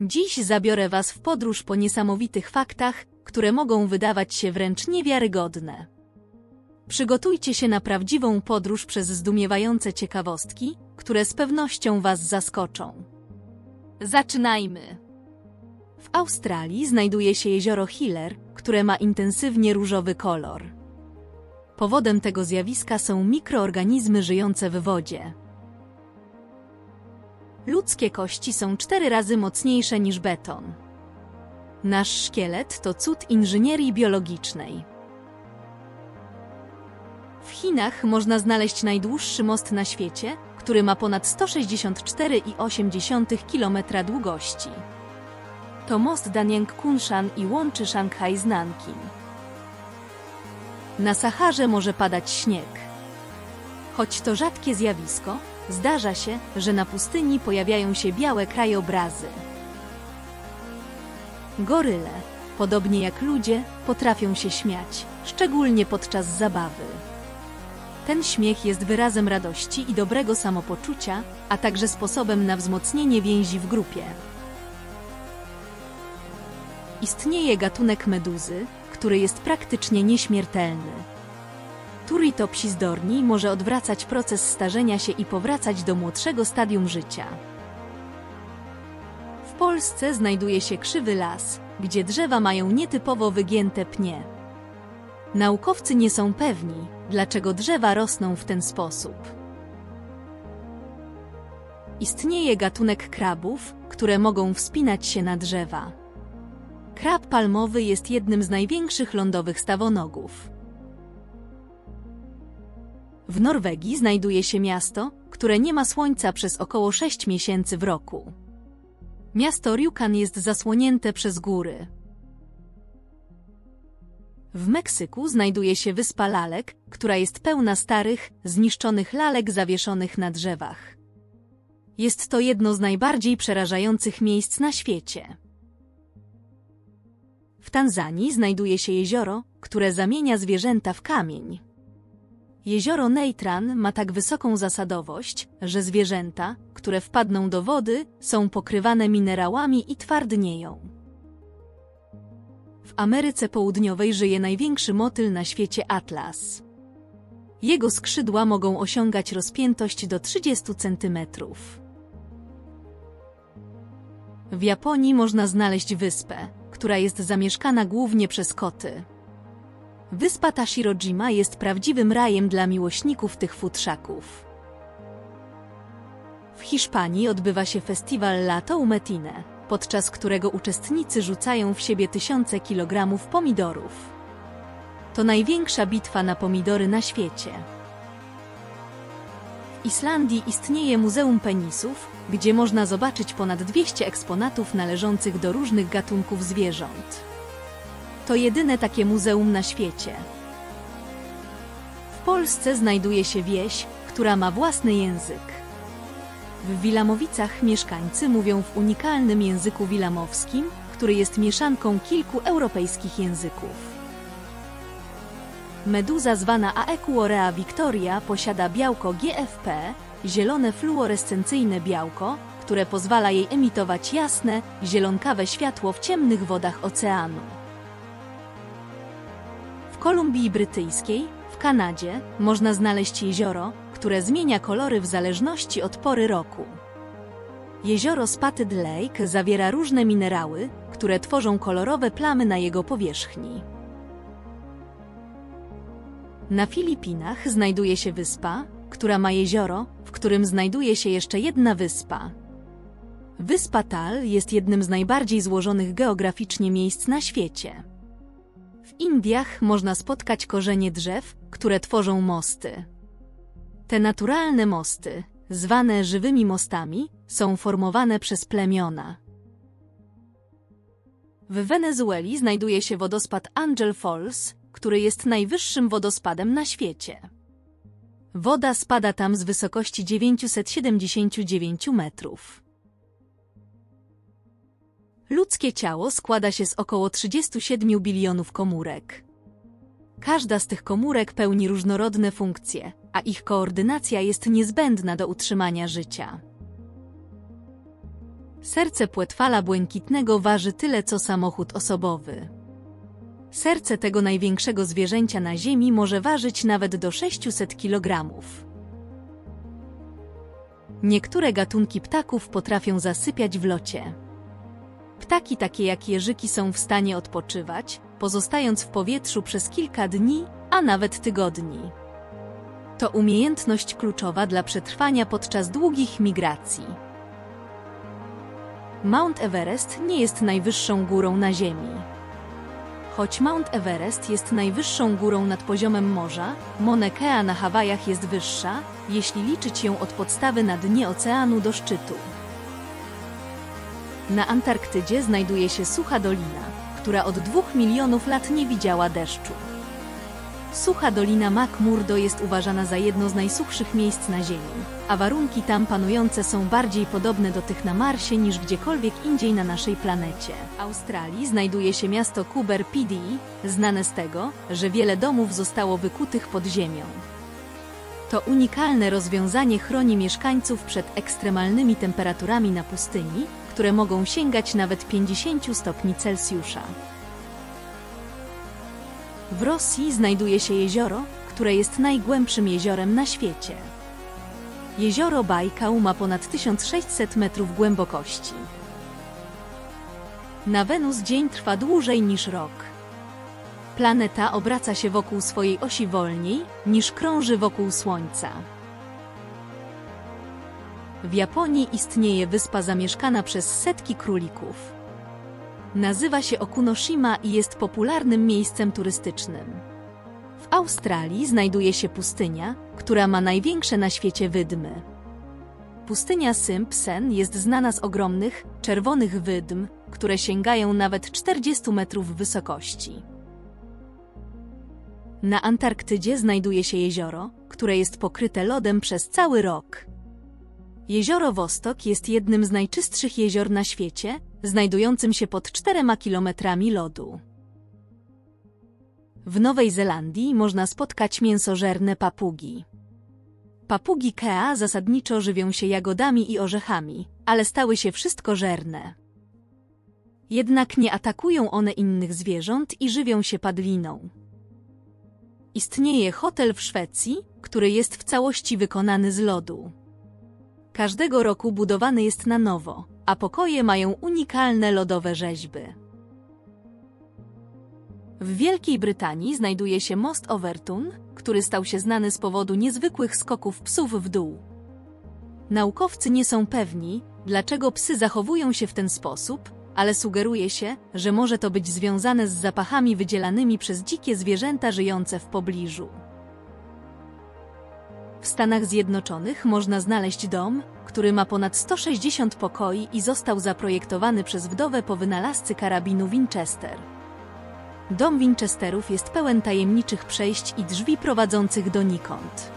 Dziś zabiorę Was w podróż po niesamowitych faktach, które mogą wydawać się wręcz niewiarygodne. Przygotujcie się na prawdziwą podróż przez zdumiewające ciekawostki, które z pewnością Was zaskoczą. Zaczynajmy! W Australii znajduje się jezioro Hillier, które ma intensywnie różowy kolor. Powodem tego zjawiska są mikroorganizmy żyjące w wodzie. Ludzkie kości są 4 razy mocniejsze niż beton. Nasz szkielet to cud inżynierii biologicznej. W Chinach można znaleźć najdłuższy most na świecie, który ma ponad 164,8 km długości. To most Danyang-Kunshan i łączy Szanghaj z Nankin. Na Saharze może padać śnieg. Choć to rzadkie zjawisko, zdarza się, że na pustyni pojawiają się białe krajobrazy. Goryle, podobnie jak ludzie, potrafią się śmiać, szczególnie podczas zabawy. Ten śmiech jest wyrazem radości i dobrego samopoczucia, a także sposobem na wzmocnienie więzi w grupie. Istnieje gatunek meduzy, który jest praktycznie nieśmiertelny. Turritopsis dohrnii może odwracać proces starzenia się i powracać do młodszego stadium życia. W Polsce znajduje się krzywy las, gdzie drzewa mają nietypowo wygięte pnie. Naukowcy nie są pewni, dlaczego drzewa rosną w ten sposób. Istnieje gatunek krabów, które mogą wspinać się na drzewa. Krab palmowy jest jednym z największych lądowych stawonogów. W Norwegii znajduje się miasto, które nie ma słońca przez około 6 miesięcy w roku. Miasto Rjukan jest zasłonięte przez góry. W Meksyku znajduje się wyspa lalek, która jest pełna starych, zniszczonych lalek zawieszonych na drzewach. Jest to jedno z najbardziej przerażających miejsc na świecie. W Tanzanii znajduje się jezioro, które zamienia zwierzęta w kamień. Jezioro Neitran ma tak wysoką zasadowość, że zwierzęta, które wpadną do wody, są pokrywane minerałami i twardnieją. W Ameryce Południowej żyje największy motyl na świecie atlas. Jego skrzydła mogą osiągać rozpiętość do 30 cm. W Japonii można znaleźć wyspę, która jest zamieszkana głównie przez koty. Wyspa Tashirojima jest prawdziwym rajem dla miłośników tych futrzaków. W Hiszpanii odbywa się festiwal La Tomatina, podczas którego uczestnicy rzucają w siebie tysiące kilogramów pomidorów. To największa bitwa na pomidory na świecie. W Islandii istnieje Muzeum Penisów, gdzie można zobaczyć ponad 200 eksponatów należących do różnych gatunków zwierząt. To jedyne takie muzeum na świecie. W Polsce znajduje się wieś, która ma własny język. W Wilamowicach mieszkańcy mówią w unikalnym języku wilamowskim, który jest mieszanką kilku europejskich języków. Meduza zwana Aequorea victoria posiada białko GFP, zielone fluorescencyjne białko, które pozwala jej emitować jasne, zielonkawe światło w ciemnych wodach oceanu. W Kolumbii Brytyjskiej, w Kanadzie, można znaleźć jezioro, które zmienia kolory w zależności od pory roku. Jezioro Spotted Lake zawiera różne minerały, które tworzą kolorowe plamy na jego powierzchni. Na Filipinach znajduje się wyspa, która ma jezioro, w którym znajduje się jeszcze jedna wyspa. Wyspa Taal jest jednym z najbardziej złożonych geograficznie miejsc na świecie. W Indiach można spotkać korzenie drzew, które tworzą mosty. Te naturalne mosty, zwane żywymi mostami, są formowane przez plemiona. W Wenezueli znajduje się wodospad Angel Falls, który jest najwyższym wodospadem na świecie. Woda spada tam z wysokości 979 metrów. Ludzkie ciało składa się z około 37 bilionów komórek. Każda z tych komórek pełni różnorodne funkcje, a ich koordynacja jest niezbędna do utrzymania życia. Serce płetwala błękitnego waży tyle co samochód osobowy. Serce tego największego zwierzęcia na Ziemi może ważyć nawet do 600 kg. Niektóre gatunki ptaków potrafią zasypiać w locie. Ptaki takie jak jeżyki są w stanie odpoczywać, pozostając w powietrzu przez kilka dni, a nawet tygodni. To umiejętność kluczowa dla przetrwania podczas długich migracji. Mount Everest nie jest najwyższą górą na Ziemi. Choć Mount Everest jest najwyższą górą nad poziomem morza, Mauna Kea na Hawajach jest wyższa, jeśli liczyć ją od podstawy na dnie oceanu do szczytu. Na Antarktydzie znajduje się sucha dolina, która od 2 milionów lat nie widziała deszczu. Sucha dolina McMurdo jest uważana za jedno z najsuchszych miejsc na Ziemi, a warunki tam panujące są bardziej podobne do tych na Marsie niż gdziekolwiek indziej na naszej planecie. W Australii znajduje się miasto Coober Pedy, znane z tego, że wiele domów zostało wykutych pod ziemią. To unikalne rozwiązanie chroni mieszkańców przed ekstremalnymi temperaturami na pustyni, które mogą sięgać nawet 50 stopni Celsjusza. W Rosji znajduje się jezioro, które jest najgłębszym jeziorem na świecie. Jezioro Bajkał ma ponad 1600 metrów głębokości. Na Wenus dzień trwa dłużej niż rok. Planeta obraca się wokół swojej osi wolniej, niż krąży wokół Słońca. W Japonii istnieje wyspa zamieszkana przez setki królików. Nazywa się Okunoshima i jest popularnym miejscem turystycznym. W Australii znajduje się pustynia, która ma największe na świecie wydmy. Pustynia Simpson jest znana z ogromnych, czerwonych wydm, które sięgają nawet 40 metrów wysokości. Na Antarktydzie znajduje się jezioro, które jest pokryte lodem przez cały rok. Jezioro Wostok jest jednym z najczystszych jezior na świecie, znajdującym się pod 4 kilometrami lodu. W Nowej Zelandii można spotkać mięsożerne papugi. Papugi Kea zasadniczo żywią się jagodami i orzechami, ale stały się wszystkożerne. Jednak nie atakują one innych zwierząt i żywią się padliną. Istnieje hotel w Szwecji, który jest w całości wykonany z lodu. Każdego roku budowany jest na nowo, a pokoje mają unikalne lodowe rzeźby. W Wielkiej Brytanii znajduje się most Overton, który stał się znany z powodu niezwykłych skoków psów w dół. Naukowcy nie są pewni, dlaczego psy zachowują się w ten sposób, ale sugeruje się, że może to być związane z zapachami wydzielanymi przez dzikie zwierzęta żyjące w pobliżu. W Stanach Zjednoczonych można znaleźć dom, który ma ponad 160 pokoi i został zaprojektowany przez wdowę po wynalazcy karabinu Winchester. Dom Winchesterów jest pełen tajemniczych przejść i drzwi prowadzących donikąd.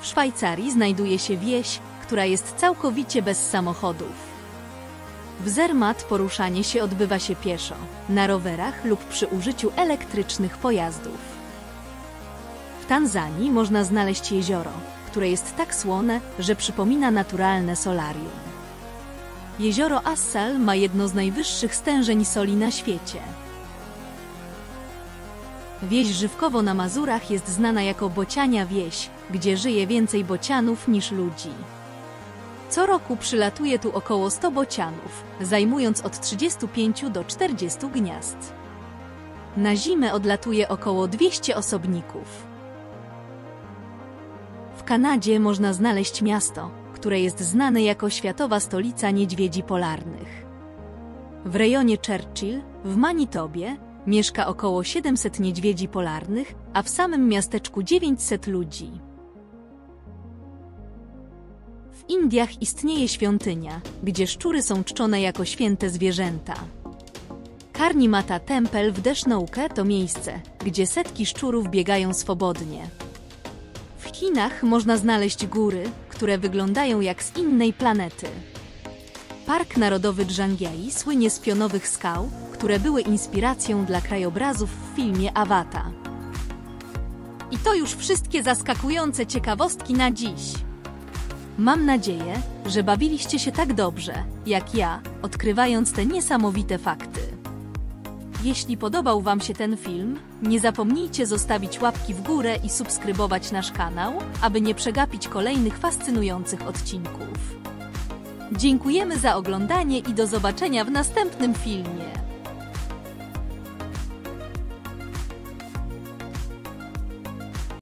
W Szwajcarii znajduje się wieś, która jest całkowicie bez samochodów. W Zermatt poruszanie się odbywa się pieszo, na rowerach lub przy użyciu elektrycznych pojazdów. W Tanzanii można znaleźć jezioro, które jest tak słone, że przypomina naturalne solarium. Jezioro Assal ma jedno z najwyższych stężeń soli na świecie. Wieś Żywkowo na Mazurach jest znana jako bociania wieś, gdzie żyje więcej bocianów niż ludzi. Co roku przylatuje tu około 100 bocianów, zajmując od 35 do 40 gniazd. Na zimę odlatuje około 200 osobników. W Kanadzie można znaleźć miasto, które jest znane jako światowa stolica niedźwiedzi polarnych. W rejonie Churchill, w Manitobie, mieszka około 700 niedźwiedzi polarnych, a w samym miasteczku 900 ludzi. W Indiach istnieje świątynia, gdzie szczury są czczone jako święte zwierzęta. Karni Mata Temple w Deshnouke to miejsce, gdzie setki szczurów biegają swobodnie. W Chinach można znaleźć góry, które wyglądają jak z innej planety. Park Narodowy Dżangiai słynie z pionowych skał, które były inspiracją dla krajobrazów w filmie Awata. I to już wszystkie zaskakujące ciekawostki na dziś. Mam nadzieję, że bawiliście się tak dobrze, jak ja, odkrywając te niesamowite fakty. Jeśli podobał Wam się ten film, nie zapomnijcie zostawić łapki w górę i subskrybować nasz kanał, aby nie przegapić kolejnych fascynujących odcinków. Dziękujemy za oglądanie i do zobaczenia w następnym filmie.